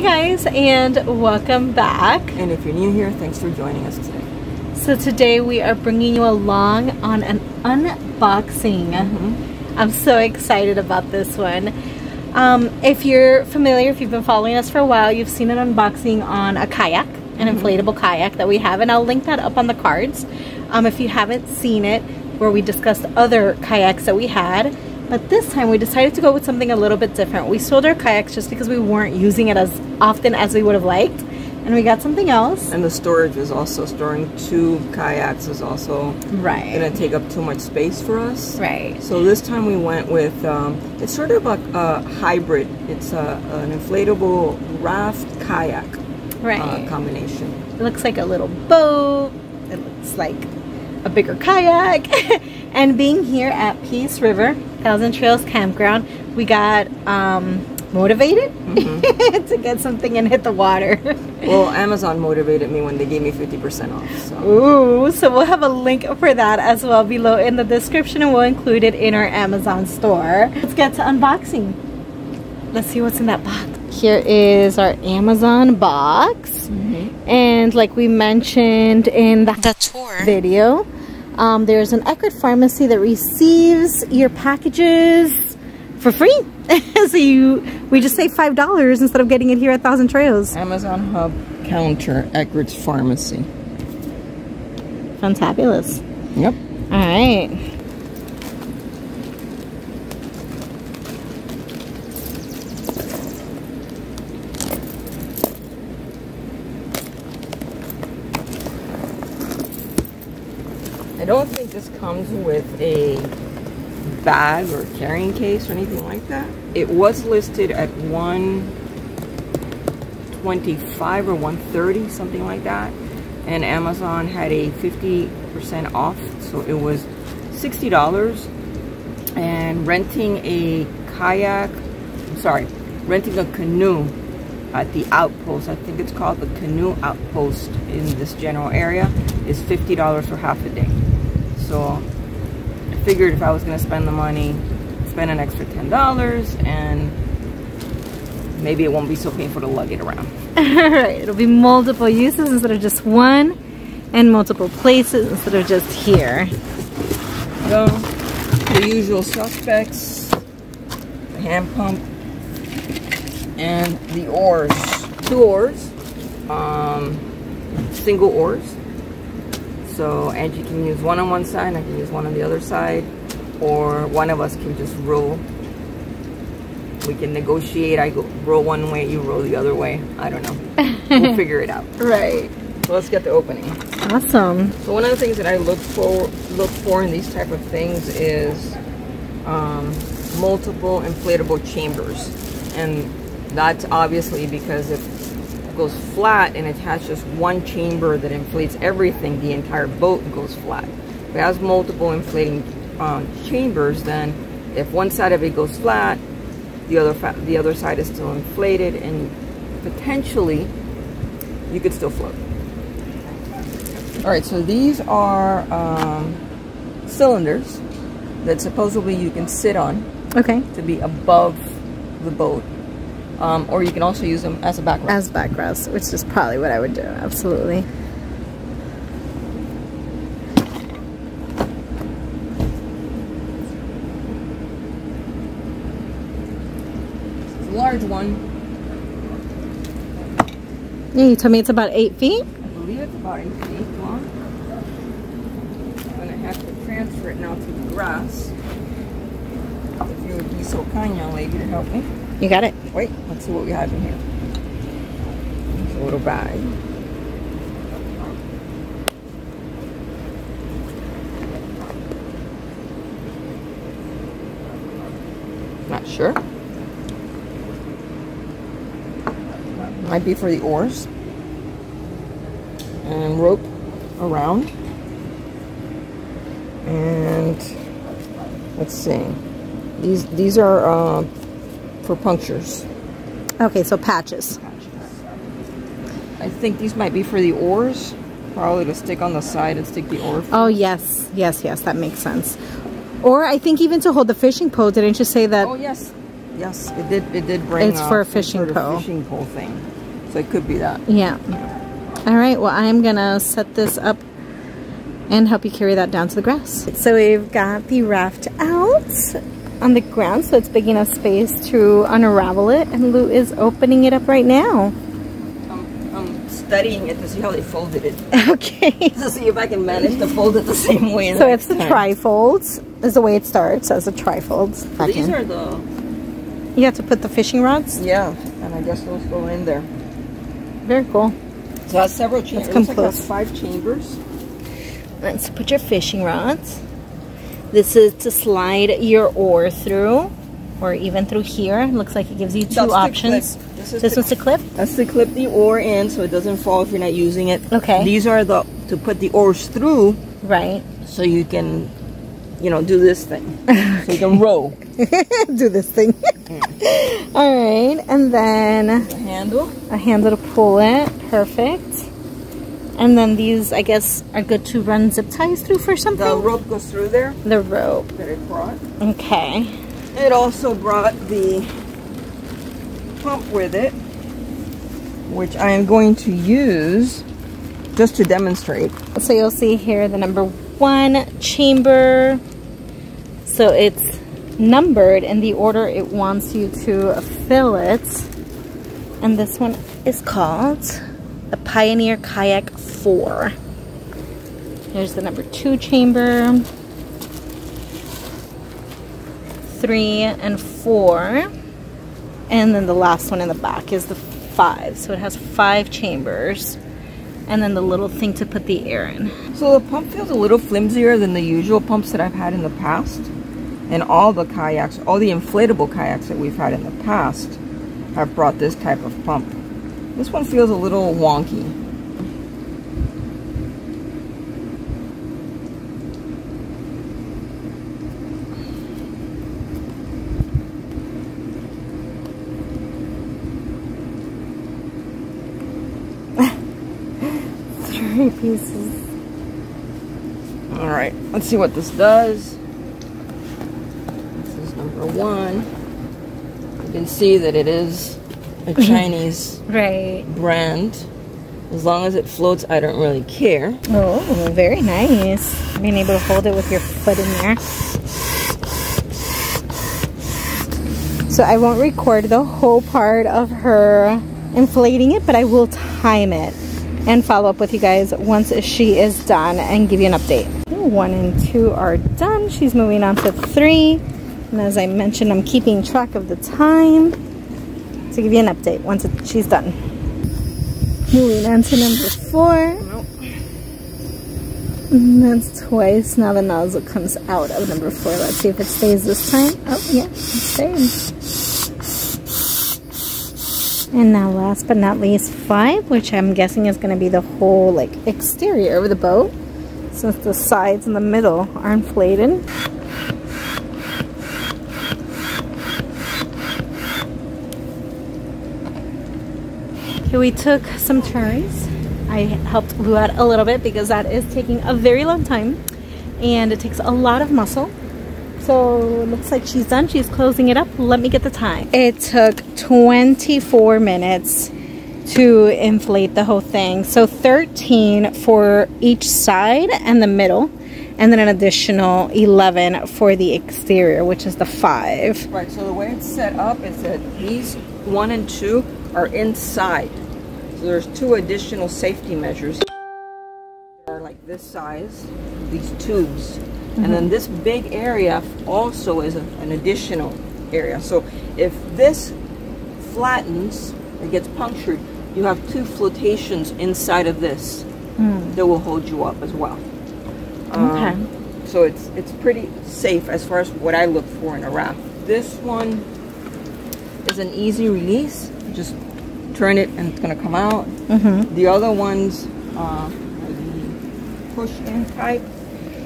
Hey guys, and welcome back. And if you're new here, thanks for joining us today. So today we are bringing you along on an unboxing. I'm so excited about this one. If you're familiar, if you've been following us for a while, you've seen an unboxing on a kayak, an inflatable kayak that we have, and I'll link that up on the cards. If you haven't seen it, where we discussed other kayaks that we had. But this time we decided to go with something a little bit different. We sold our kayaks just because we weren't using it as often as we would have liked. And we got something else. And the storage is also, storing two kayaks is also going to take up too much space for us. Right. So this time we went with, it's sort of a hybrid. It's an inflatable raft kayak combination. It looks like a little boat. It looks like a bigger kayak. And being here at Peace River, Thousand Trails Campground, we got motivated to get something and hit the water. Well, Amazon motivated me when they gave me 50% off. So. Ooh, so we'll have a link for that as well below in the description, and we'll include it in our Amazon store. Let's get to unboxing. Let's see what's in that box. Here is our Amazon box. And like we mentioned in the tour video, there's an Eckerd Pharmacy that receives your packages for free. So we just save $5 instead of getting it here at Thousand Trails. Amazon Hub counter, Eckerd's Pharmacy. Fantabulous. Yep. All right. I don't think this comes with a bag or carrying case or anything like that. It was listed at $125 or $130, something like that, and Amazon had a 50% off, so it was $60. And renting a kayak, renting a canoe at the outpost, I think it's called the Canoe Outpost in this general area, is $50 for half a day. So I figured if I was gonna spend the money, spend an extra $10, and maybe it won't be so painful to lug it around. Alright, it'll be multiple uses instead of just one, and multiple places instead of just here. So, the usual suspects, the hand pump, and the oars. Two oars, single oars. So, and you can use one on one side, I can use one on the other side, or one of us can just roll. We can negotiate. I go roll one way, you roll the other way. I don't know. We'll figure it out. Right. So let's get the opening. Awesome. So one of the things that I look for in these type of things is multiple inflatable chambers, and that's obviously because if goes flat and it has just one chamber that inflates everything, the entire boat goes flat. If it has multiple inflating chambers, then if one side of it goes flat, the other side is still inflated, and potentially you could still float. All right, so these are cylinders that supposedly you can sit on to be above the boat. Or you can also use them as a backrest. As backrest, which is probably what I would do, absolutely. It's a large one. Yeah, you told me it's about 8 feet? I believe it's about 8 feet long. I'm going to have to transfer it now to the grass. If you would be so kind, young lady, to help me. You got it. Wait, let's see what we have in here. It's a little bag. Not sure. Might be for the oars. And rope around. And let's see. These are for punctures. Okay, so patches. I think these might be for the oars, probably to stick on the side and stick the oar. Oh yes, yes, yes, that makes sense. Or I think even to hold the fishing pole. Didn't you say that? Oh yes, Yes, it did. It did bring. It's for a fishing pole. Fishing pole thing. So it could be that. Yeah. All right. Well, I'm gonna set this up and help you carry that down to the grass. So we've got the raft out on the ground, so it's big enough space to unravel it. And Lou is opening it up right now. Studying it to see how they folded it. Okay. To see if I can manage to fold it the same way. So it's the trifolds. Is the way it starts, as a trifold. These are the... You have to put the fishing rods? Yeah, and I guess those go in there. Very cool. So that's several chambers. It looks like that's 5 chambers. Let's so put your fishing rods. This is to slide your oar through, or even through here. Looks like it gives you two options. This one's to clip? That's to clip the oar in so it doesn't fall if you're not using it. Okay. These are the to put the oars through. Right. So you can, you know, do this thing. Okay. So you can row. Do this thing. Mm. All right. And then... a handle. A handle to pull it. Perfect. And then these, I guess, are good to run zip ties through for something? The rope goes through there. The rope. That it brought. Okay. It also brought the pump with it, which I am going to use just to demonstrate. So you'll see here the number 1 chamber. So it's numbered in the order it wants you to fill it. And this one is called the Pioneer Kayak 4. Here's the number 2 chamber. 3 and 4, and then the last one in the back is the 5. So it has 5 chambers, and then the little thing to put the air in. So the pump feels a little flimsier than the usual pumps that I've had in the past, and all the kayaks, all the inflatable kayaks that we've had in the past have brought this type of pump. This one feels a little wonky. Pieces. All right, let's see what this does. This is number 1. You can see that it is a Chinese brand. As long as it floats, I don't really care. Oh, very nice. Being able to hold it with your foot in there. So I won't record the whole part of her inflating it, but I will time it and follow up with you guys once she is done and give you an update. 1 and 2 are done. She's moving on to 3. And as I mentioned, I'm keeping track of the time to give you an update once she's done. Moving on to number 4. Nope. And that's twice. Now the nozzle comes out of number 4. Let's see if it stays this time. Oh, yeah, it stays. And now last but not least 5, which I'm guessing is going to be the whole like exterior of the boat, since the sides and the middle are inflated. Okay, we took some turns. I helped Lou out a little bit because that is taking a very long time and it takes a lot of muscle. So it looks like she's done. She's closing it up. Let me get the time. It took 24 minutes to inflate the whole thing. So 13 for each side and the middle, and then an additional 11 for the exterior, which is the 5. Right, so the way it's set up is that these 1 and 2 are inside. So there's 2 additional safety measures. They're like this size, these tubes. And then this big area also is an additional area. So if this flattens, it gets punctured, you have 2 flotations inside of this that will hold you up as well. Okay. So it's pretty safe as far as what I look for in a raft. This one is an easy release. You just turn it and it's going to come out. The other ones are the push-in type.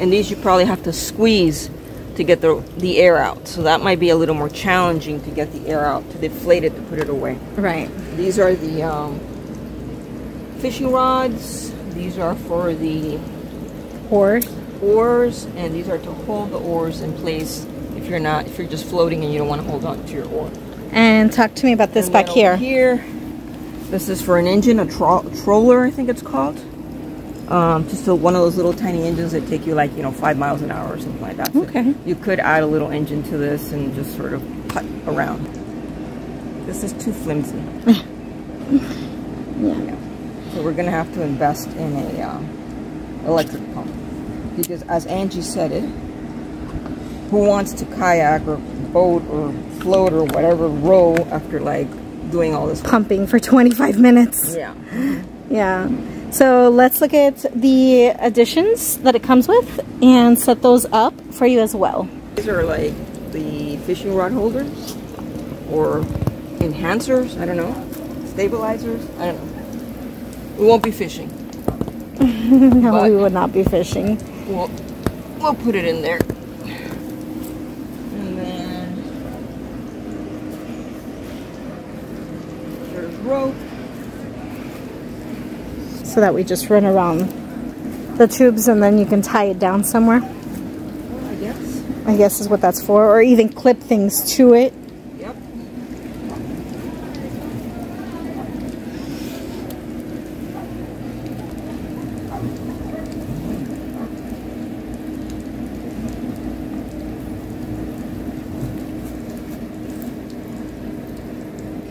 And these you probably have to squeeze to get the air out. So that might be a little more challenging to get the air out, to deflate it, to put it away. Right. These are the fishing rods. These are for the oars. And these are to hold the oars in place if you're just floating and you don't want to hold on to your oar. And talk to me about this back here. Here, this is for an engine, a troller, I think it's called. Just one of those little tiny engines that take you like, 5 miles an hour or something like that. So okay. You could add a little engine to this and just sort of putt around. This is too flimsy. Yeah. So we're gonna have to invest in a electric pump, because as Angie said it, who wants to kayak or boat or float or whatever row after like doing all this pumping for 25 minutes? Yeah. Yeah. So let's look at the additions that it comes with and set those up for you as well. These are like the fishing rod holders or enhancers, I don't know, stabilizers, I don't know. We won't be fishing. No, we would not be fishing. We'll put it in there. And then there's rope. So that we just run around the tubes and then you can tie it down somewhere. Well, I guess is what that's for, or even clip things to it. Yep.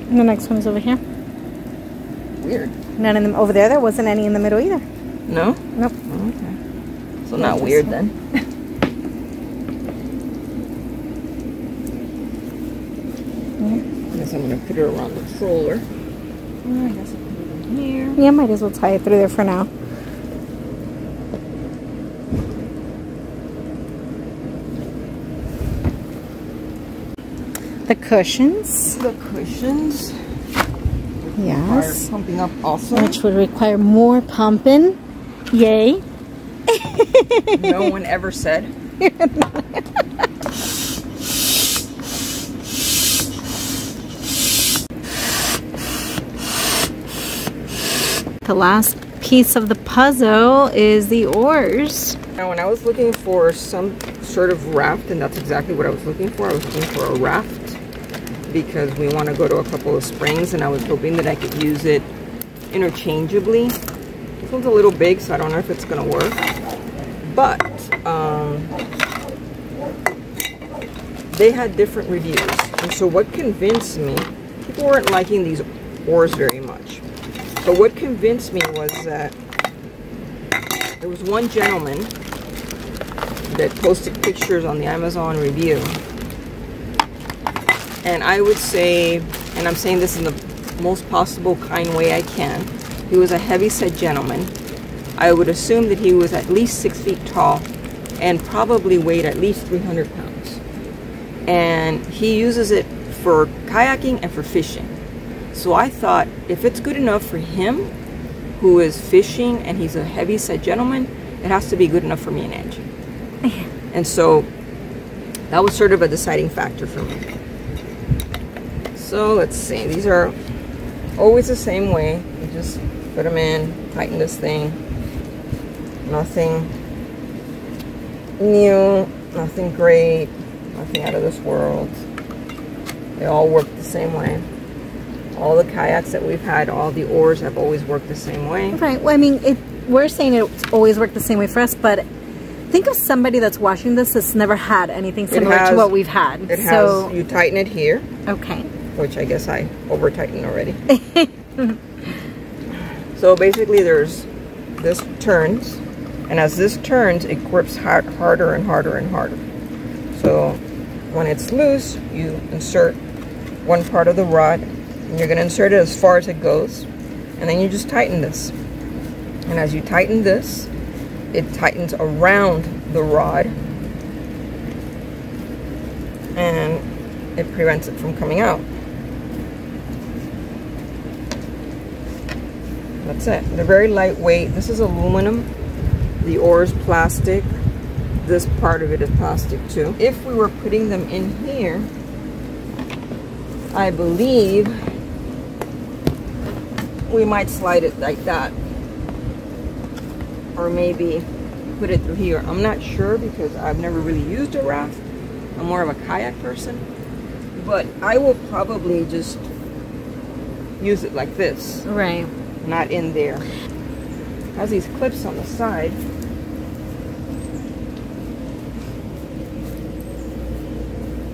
And the next one's over here. Weird. None of them over there. There wasn't any in the middle either. No? Nope. Oh, okay. So not weird then. I guess I'm going to put it around the troller. I guess I'll put it in here. Yeah, might as well tie it through there for now. The cushions. The cushions. Yes, pumping up also, which would require more pumping. Yay! No one ever said. The last piece of the puzzle is the oars. Now, when I was looking for some sort of raft, and that's exactly what I was looking for. I was looking for a raft, because we want to go to a couple of springs, and I was hoping that I could use it interchangeably. This one's a little big, so I don't know if it's going to work, but they had different reviews, and so what convinced me, people weren't liking these oars very much, but what convinced me was that there was one gentleman that posted pictures on the Amazon review. And I would say, and I'm saying this in the most possible kind way I can, he was a heavy-set gentleman. I would assume that he was at least 6 feet tall and probably weighed at least 300 pounds. And he uses it for kayaking and for fishing. So I thought, if it's good enough for him, who is fishing and he's a heavy-set gentleman, it has to be good enough for me and Angie. And so that was sort of a deciding factor for me. So let's see, these are always the same way. You just put them in, tighten this thing. Nothing new, nothing great, nothing out of this world. They all work the same way. All the kayaks that we've had, all the oars have always worked the same way. Right, well I mean, we're saying it's always worked the same way for us, but think of somebody that's watching this that's never had anything similar to what we've had. It has, so you tighten it here. Okay. Which I guess I over-tightened already. So basically this turns, and as this turns, it grips harder and harder and harder. So when it's loose, you insert one part of the rod, and you're gonna insert it as far as it goes, and then you just tighten this. And as you tighten this, it tightens around the rod, and it prevents it from coming out. That's it. They're very lightweight. This is aluminum. The oar's plastic. This part of it is plastic too. If we were putting them in here, I believe we might slide it like that. Or maybe put it through here. I'm not sure because I've never really used a raft. I'm more of a kayak person, but I will probably just use it like this. Right. Not in there. It has these clips on the side.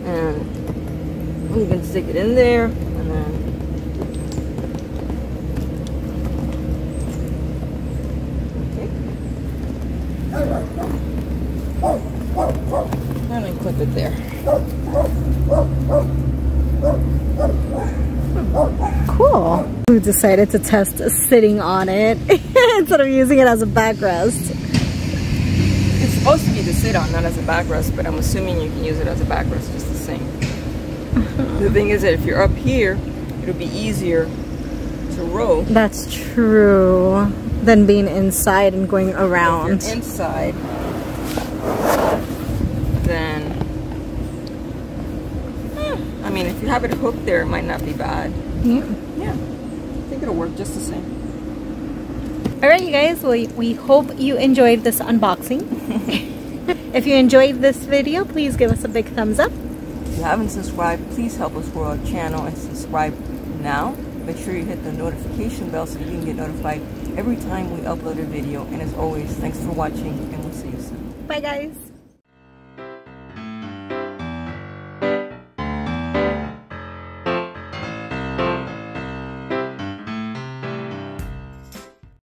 And you can stick it in there, and then and then clip it there. Cool. We decided to test sitting on it instead of using it as a backrest. It's supposed to be to sit on, not as a backrest, but I'm assuming you can use it as a backrest just the same. The thing is that if you're up here, it'll be easier to row. That's true. Than being inside and going around. If you're inside, then... I mean, if you have it hooked there, it might not be bad. Yeah. Yeah. I think it'll work just the same. Alright you guys, we hope you enjoyed this unboxing. If you enjoyed this video, please give us a big thumbs up. If you haven't subscribed, please help us grow our channel and subscribe now. Make sure you hit the notification bell so you can get notified every time we upload a video. And as always, thanks for watching and we'll see you soon. Bye guys!